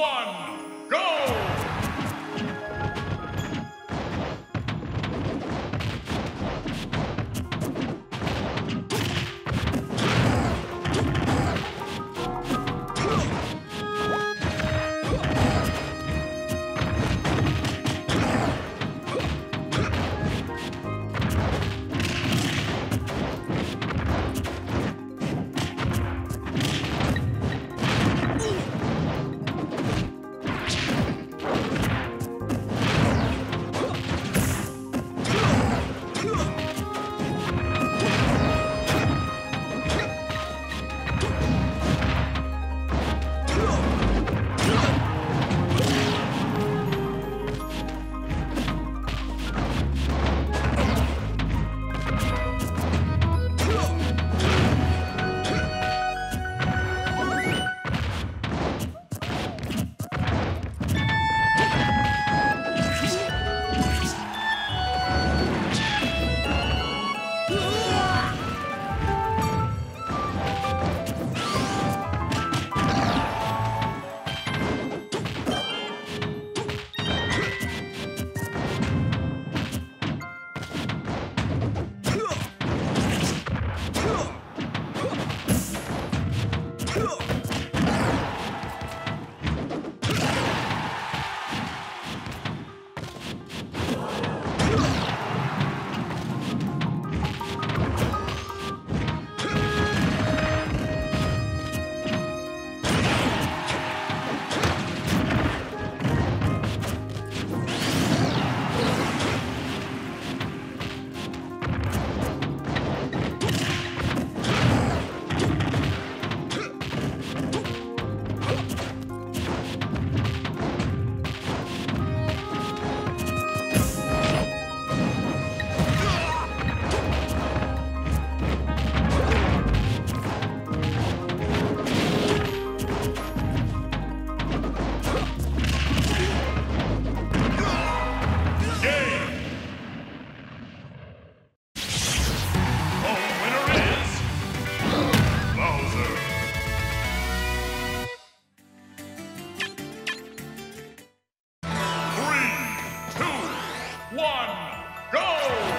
One, go!